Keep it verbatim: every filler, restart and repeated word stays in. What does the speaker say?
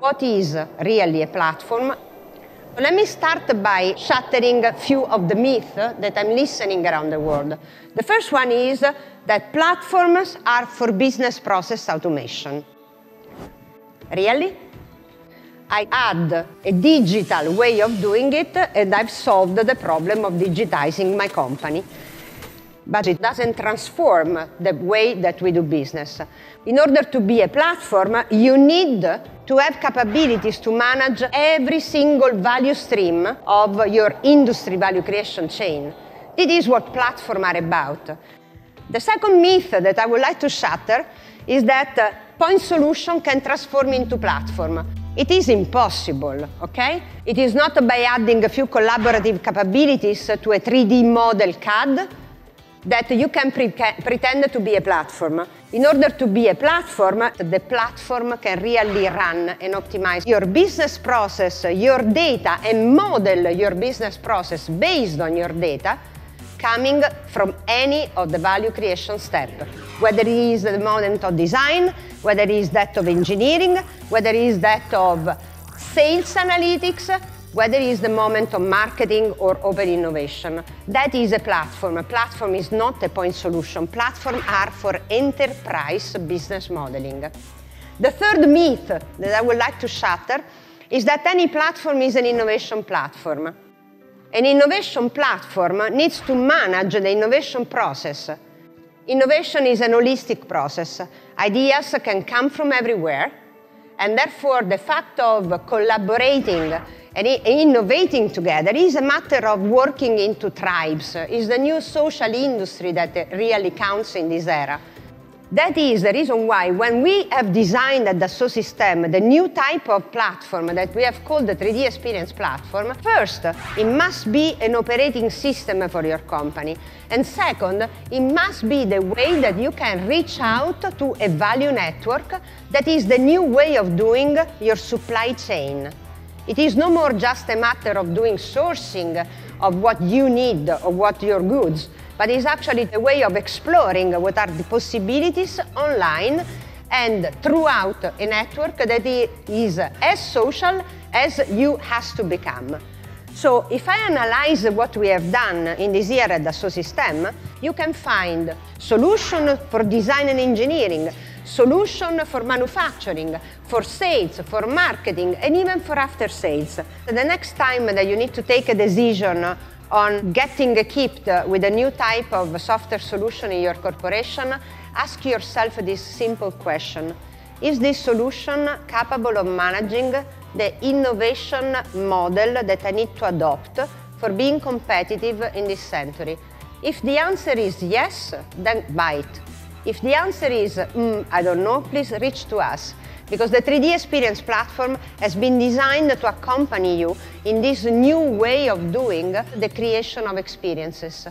What is really a platform? Let me start by shattering a few of the myths that I'm listening around the world. The first one is that platforms are for business process automation. Really? I add a digital way of doing it, and I've solved the problem of digitizing my company. But it doesn't transform the way that we do business. In order to be a platform, you need to have capabilities to manage every single value stream of your industry value creation chain. This is what platforms are about. The second myth that I would like to shatter is that point solution can transform into platform. It is impossible, okay? It is not by adding a few collaborative capabilities to a three D model C A D that you can pre pretend to be a platform. In order to be a platform, the platform can really run and optimize your business process, your data, and model your business process based on your data coming from any of the value creation steps, whether it is the moment of design, whether it is that of engineering, whether it is that of sales analytics, whether it is the moment of marketing or open innovation. That is a platform. A platform is not a point solution. Platforms are for enterprise business modeling. The third myth that I would like to shatter is that any platform is an innovation platform. An innovation platform needs to manage the innovation process. Innovation is an holistic process. Ideas can come from everywhere, and therefore the fact of collaborating and innovating together is a matter of working into tribes. It's the new social industry that really counts in this era. That is the reason why when we have designed at Dassault Systèmes the new type of platform that we have called the three D Experience platform, first, it must be an operating system for your company. And second, it must be the way that you can reach out to a value network that is the new way of doing your supply chain. It is no more just a matter of doing sourcing of what you need or what your goods, but it's actually a way of exploring what are the possibilities online and throughout a network that is as social as you has to become. So if I analyze what we have done in this year at Dassault Systèmes, you can find solution for design and engineering, solution for manufacturing, for sales, for marketing, and even for after sales. The next time that you need to take a decision on getting equipped with a new type of software solution in your corporation, ask yourself this simple question. Is this solution capable of managing the innovation model that I need to adopt for being competitive in this century? If the answer is yes, then buy it. If the answer is, mm, I don't know, please reach to us, because the three D Experience platform has been designed to accompany you in this new way of doing the creation of experiences.